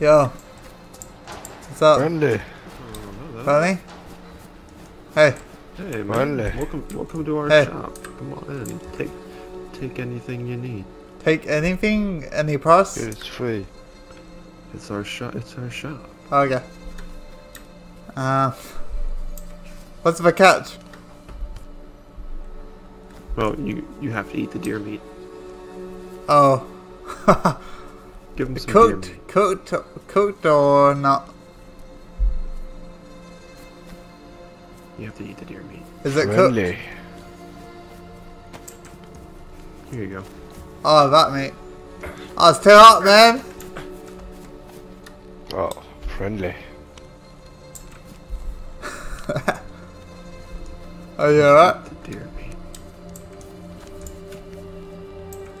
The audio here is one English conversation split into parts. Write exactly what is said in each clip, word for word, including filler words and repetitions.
Yo. What's up? Friendly. Oh, Friendly? Hey. Hey, man. Friendly. Welcome, welcome to our hey. shop. Come on in. Take, take anything you need. Take anything? Any price? It's free. It's our shop. It's our shop. Okay. Uh, what's the catch? Well, you you have to eat the deer meat. Oh. Give him some cooked, deer meat. Cooked, cooked or not? You have to eat the deer meat. Is it Friendly. cooked? Here you go. Oh, that meat. Oh, it's too hot, man. Oh, friendly. Are you alright? Dear me.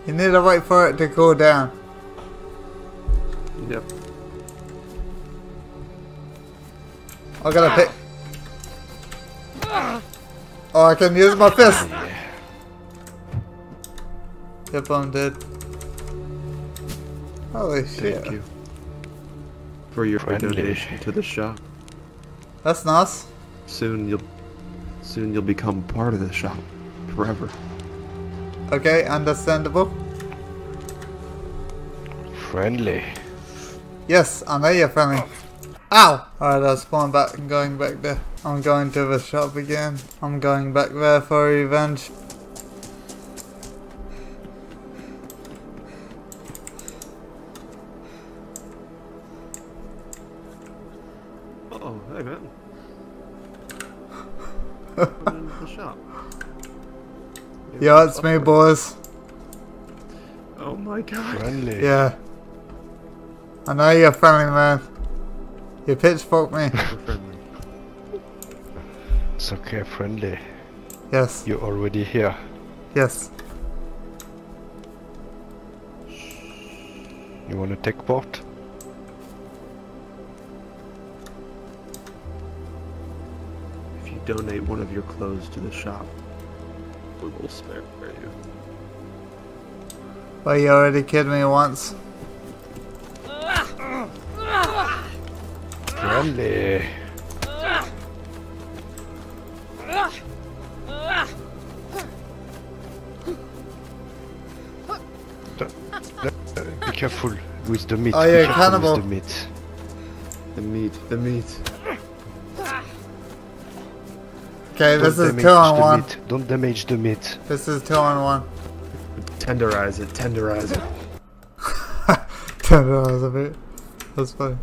You need to wait for it to cool down. Yep. I gotta pick. Oh, I can use my fist. Yep, I'm dead. Holy shit. Thank you. For your friendly. donation to the shop. That's nice. Soon you'll, soon you'll become part of the shop, forever. Okay, understandable. Friendly. Yes, I know you're friendly. Ow! Alright, I'll spawn back. I'm going back there. I'm going to the shop again. I'm going back there for revenge. Oh, hey man. Put it into the shop. Yeah, it's me, boys. Oh my god. Friendly. Yeah. I know you're friendly, man. You pitchforked me. It's okay, friendly. Yes. You're already here. Yes. You wanna take part? Donate one of your clothes to the shop. We will spare for you. Well, you already kidded me once. Friendly. Be careful with the meat. Oh, you're a cannibal. The meat. The meat. The meat. Okay, Don't this is two on one. Meat. Don't damage the meat. This is two on one. Tenderize it, tenderize it. Tenderize it, mate. That's funny.